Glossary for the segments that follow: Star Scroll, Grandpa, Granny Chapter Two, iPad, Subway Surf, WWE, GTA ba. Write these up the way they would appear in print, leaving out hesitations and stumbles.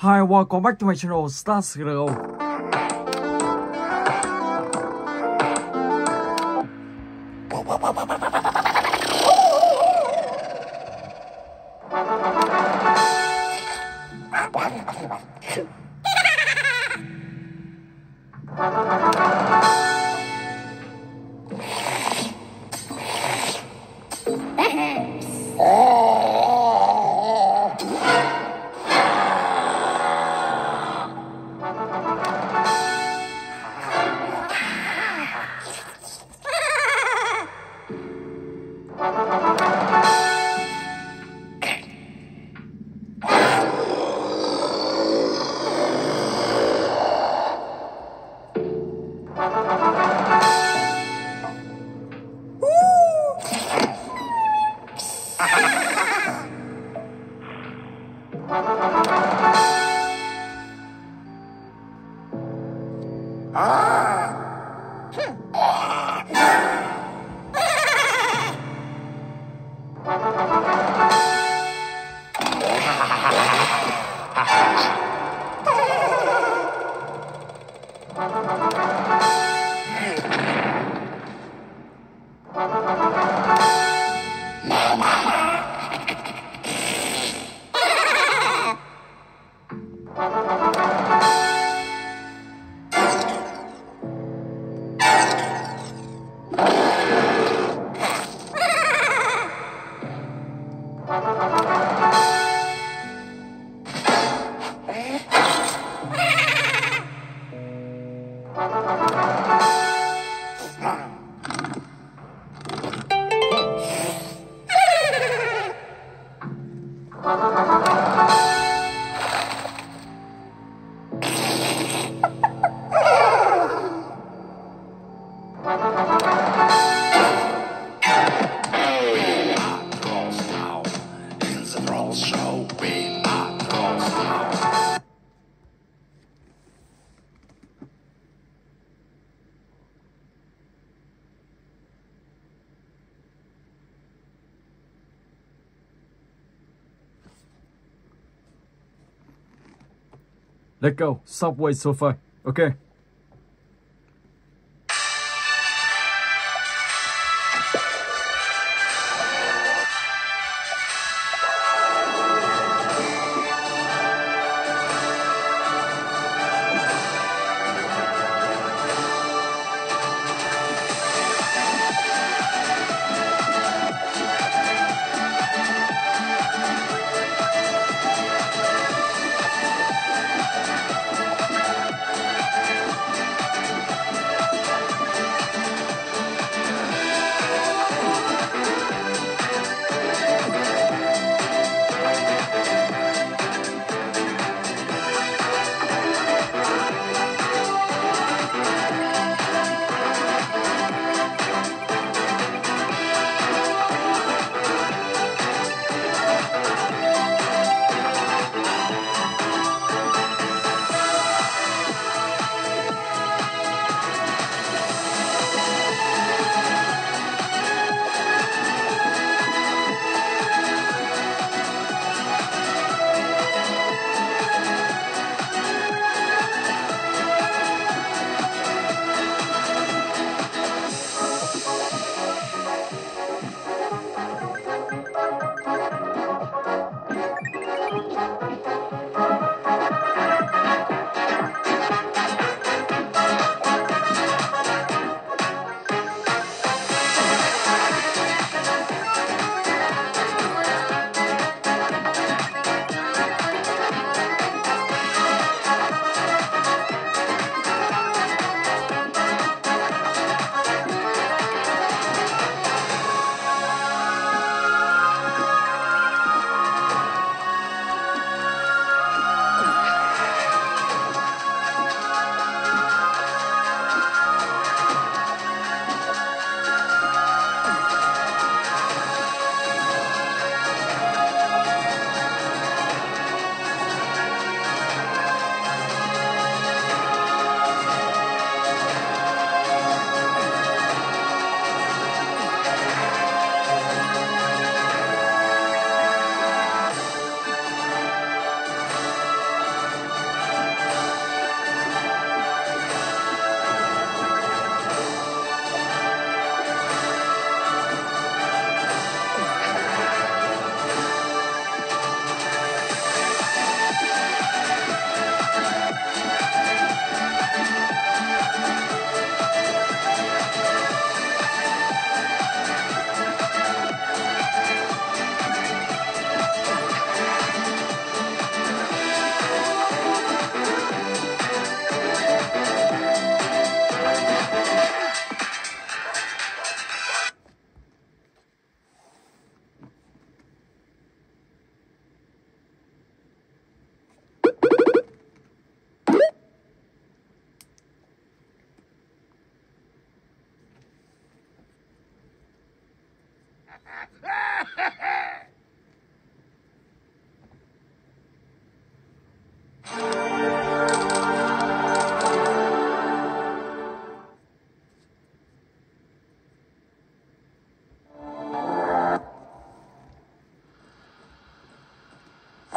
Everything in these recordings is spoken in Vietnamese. Hi, welcome back to my channel Star Scroll. Let's go, Subway Surf. Okay.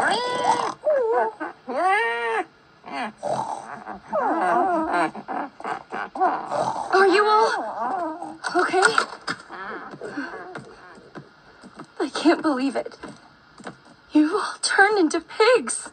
Are you all okay? I can't believe it. You all turned into pigs.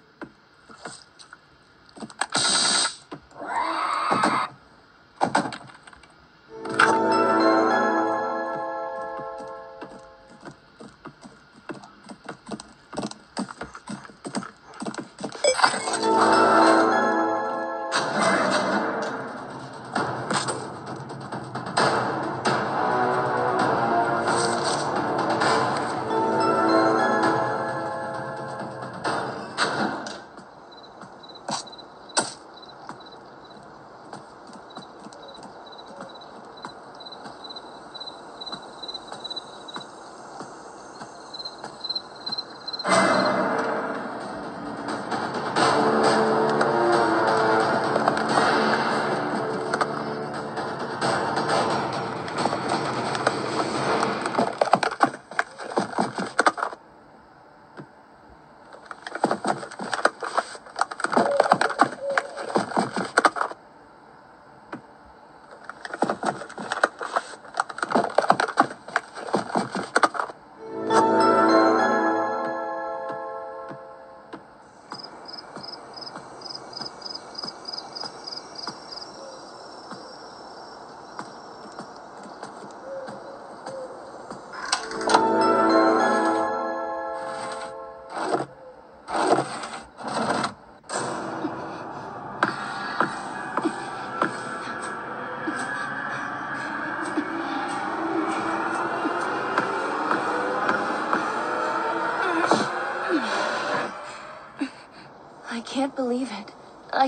I can't believe it. I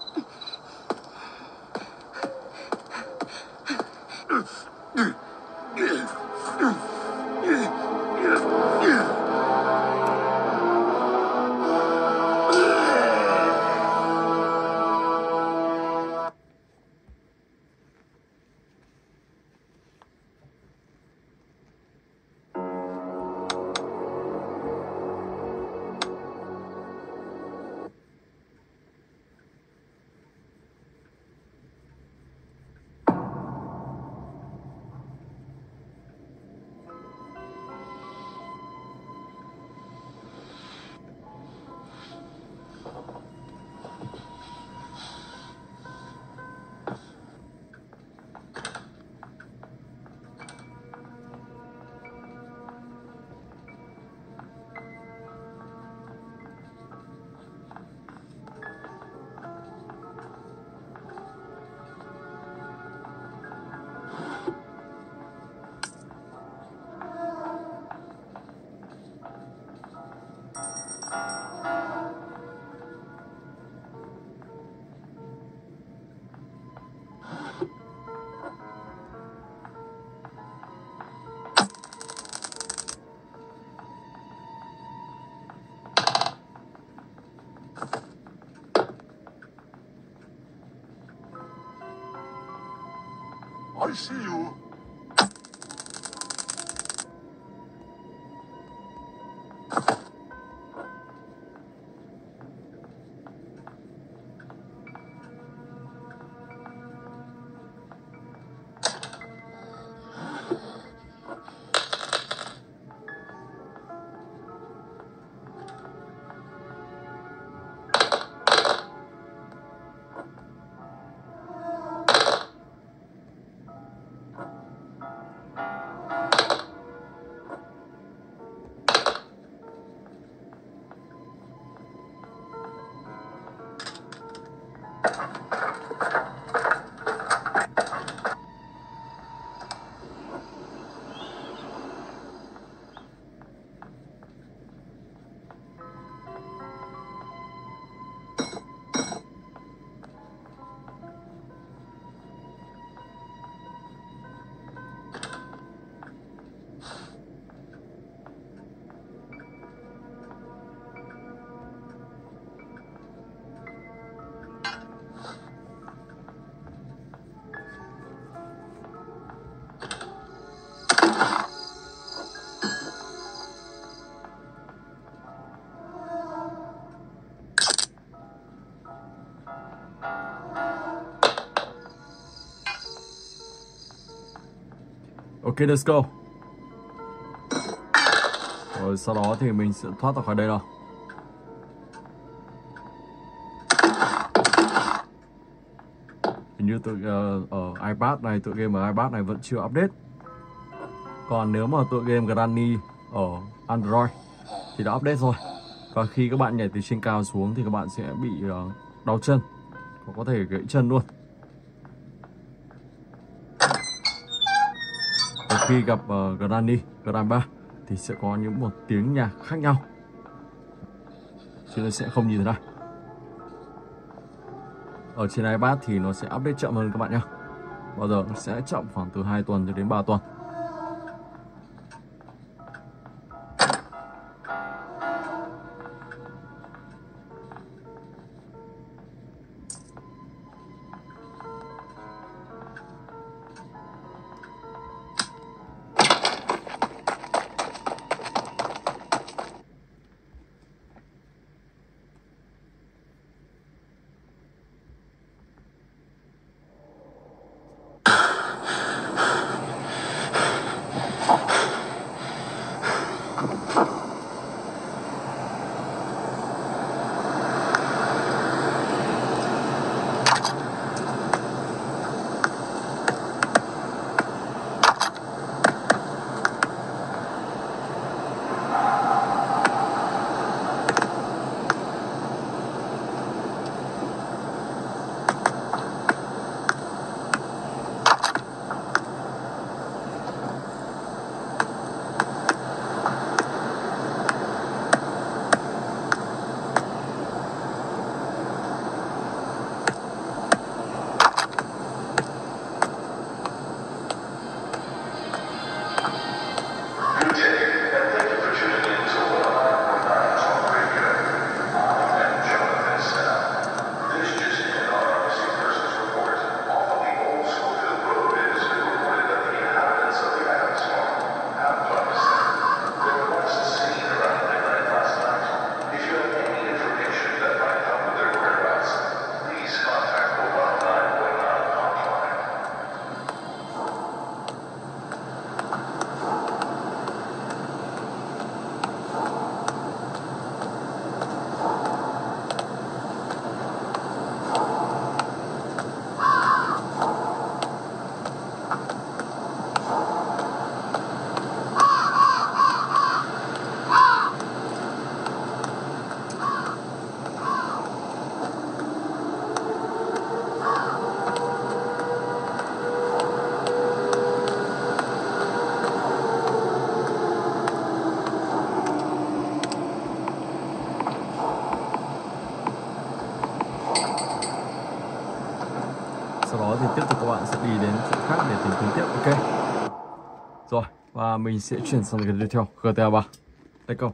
I see you. Ok, let's go. Rồi sau đó thì mình sẽ thoát ra khỏi đây rồi. Hình như tựa ở iPad này, tựa game ở iPad này vẫn chưa update. Còn nếu mà tựa game Granny ở Android thì đã update rồi. Và khi các bạn nhảy từ trên cao xuống thì các bạn sẽ bị đau chân, có thể gãy chân luôn. Và khi gặp Granny, Grandpa thì sẽ có những một tiếng nhạc khác nhau, chứ nó sẽ không như thế này. Ở trên iPad thì nó sẽ update chậm hơn các bạn nhé. Bao giờ nó sẽ chậm khoảng từ 2 tuần cho đến 3 tuần. Thì tiếp tục các bạn sẽ đi đến chỗ khác để tìm kiếm tiếp. Ok. Rồi, và mình sẽ chuyển sang cái tiếp theo, GTA 3. Let's go.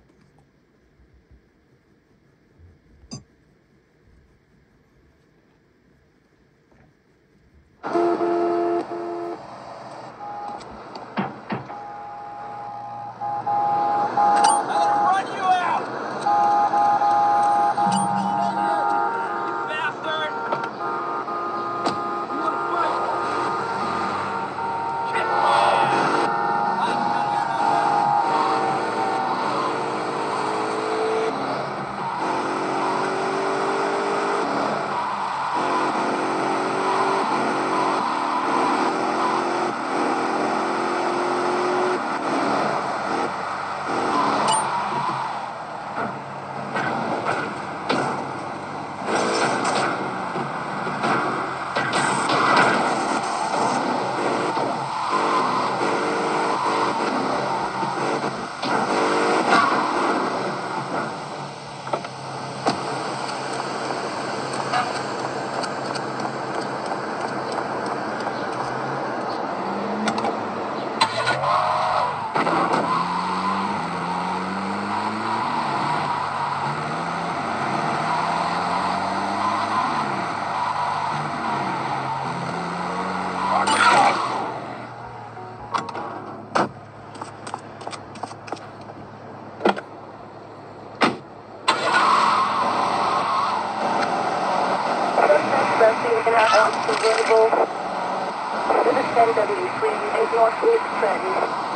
This is WWE Queen is your good friend.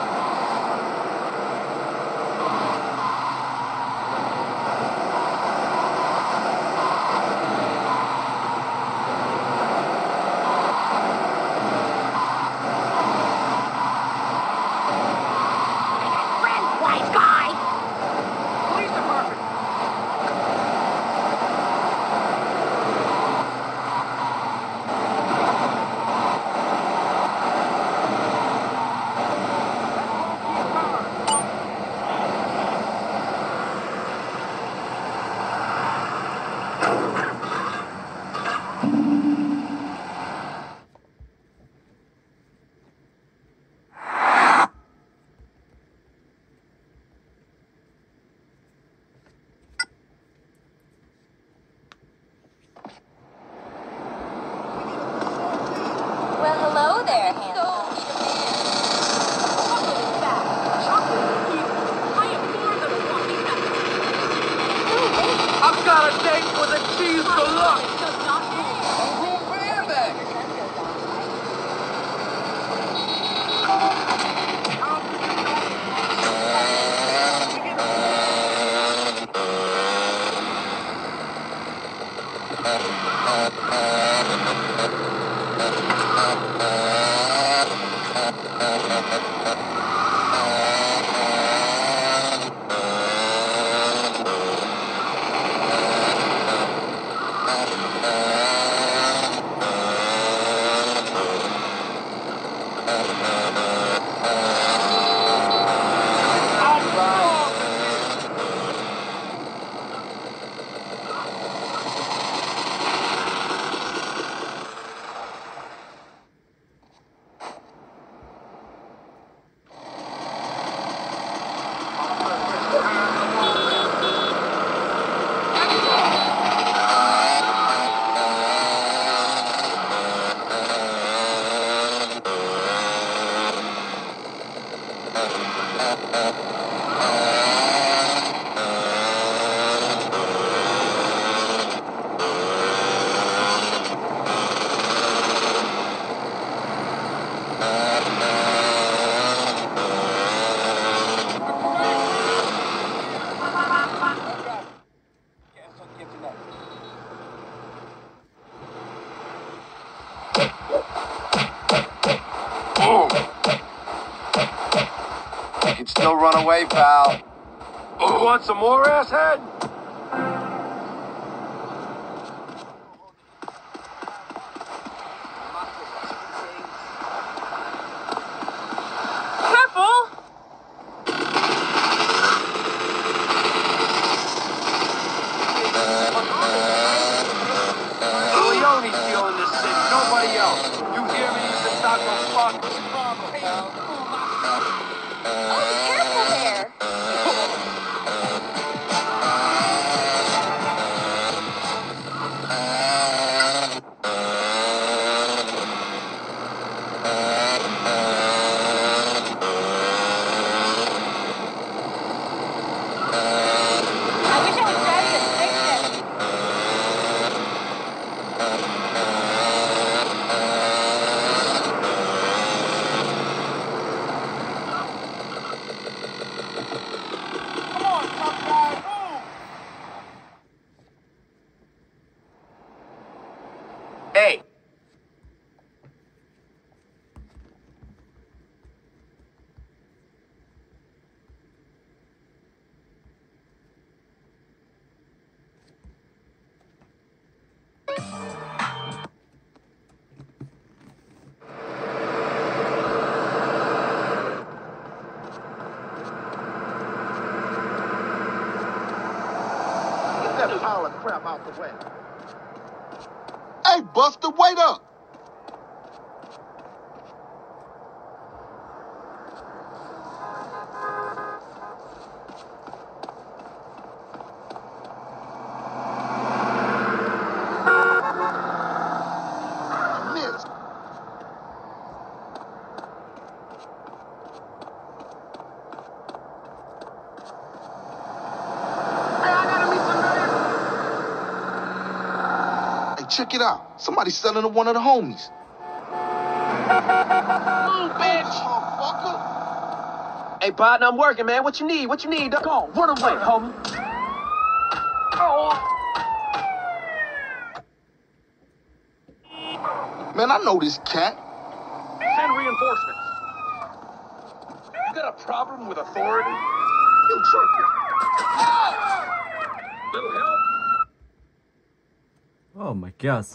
Away, pal. Oh, want some more, asshead? Out the way. Hey, Buster, wait up! Check it out. Somebody's selling to one of the homies. Hey, partner, I'm working, man. What you need? What you need? Duck on. Run away, homie. Oh. Man, I know this cat. Send reinforcements. You got a problem with authority? You jerk. Little help? Oh, my gosh.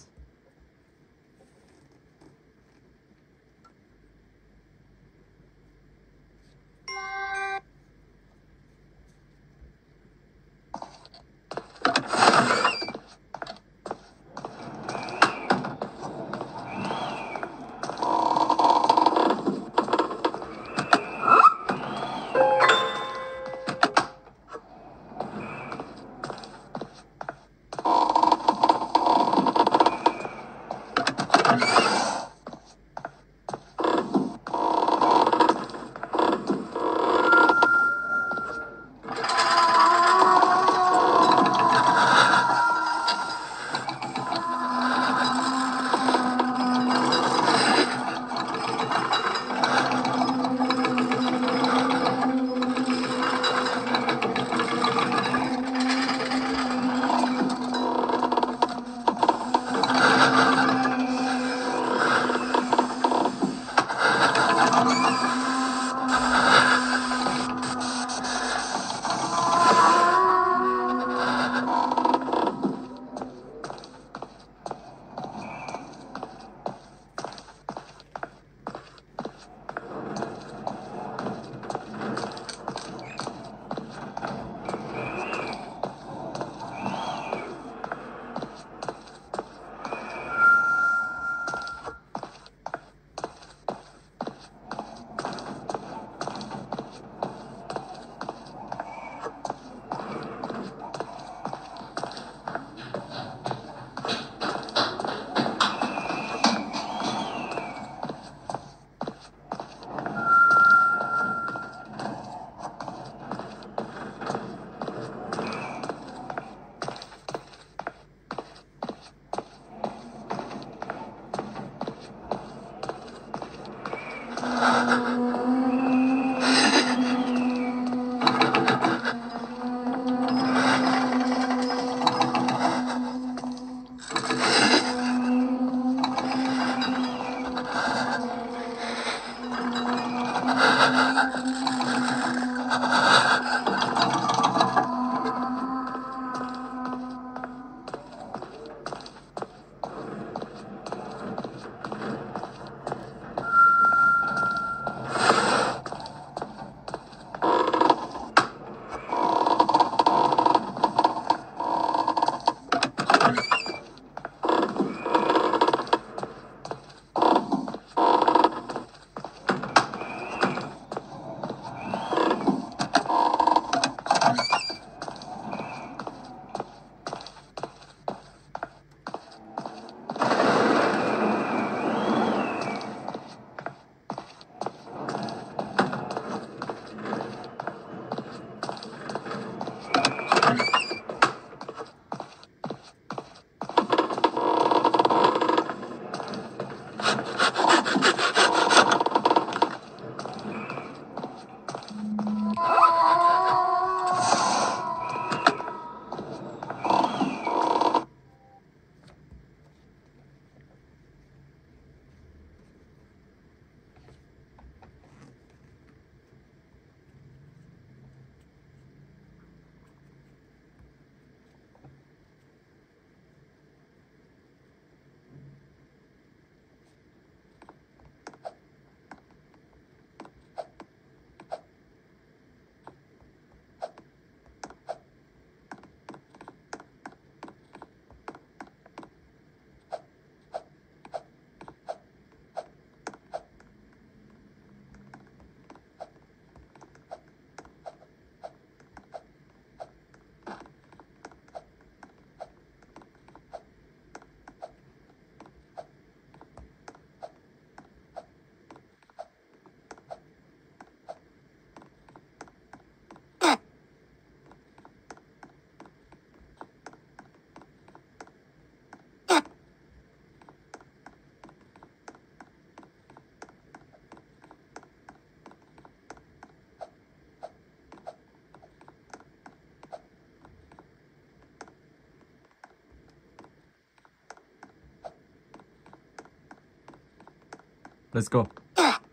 Let's go.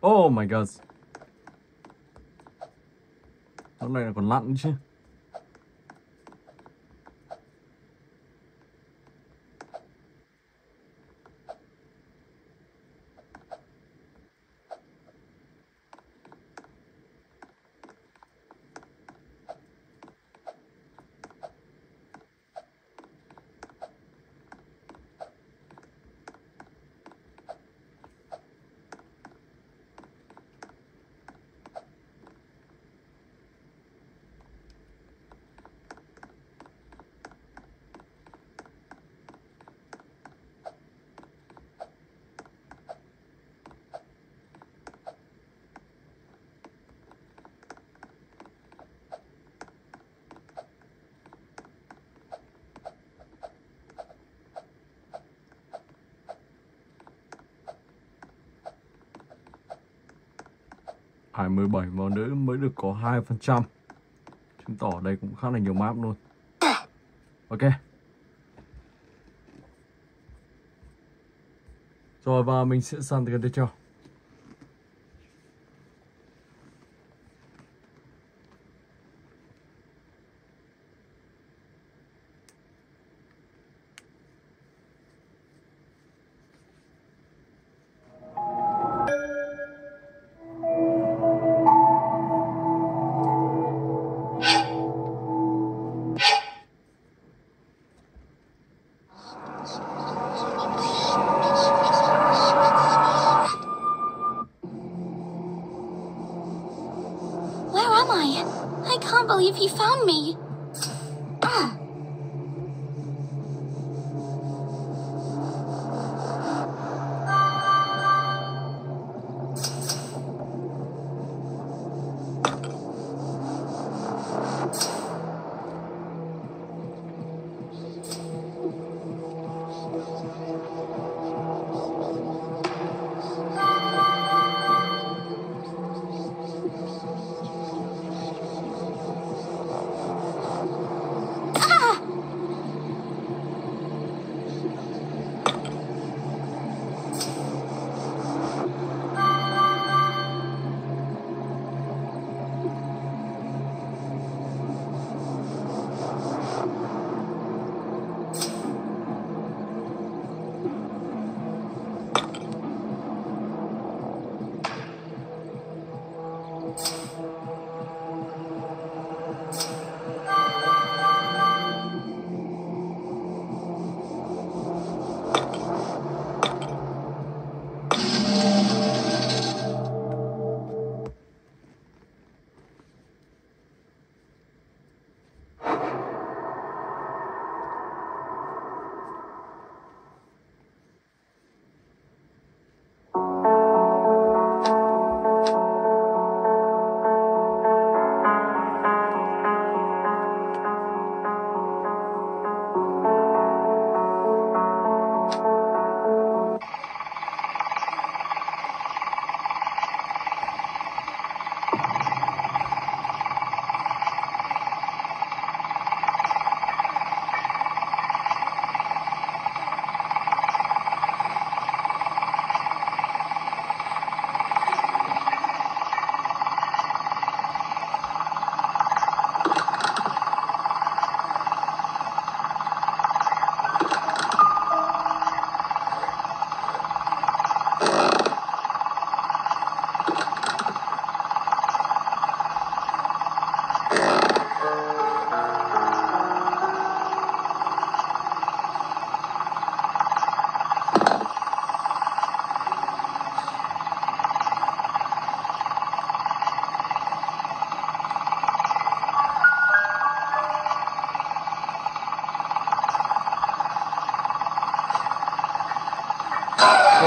Oh my god. Lúc này là còn lặn chứ. Phải 17 màu nữ mới được có 2%. Chứng tỏ đây cũng khá là nhiều map luôn. Ok. Rồi và mình sẽ sang tới cái tiếp theo.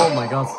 Oh my god.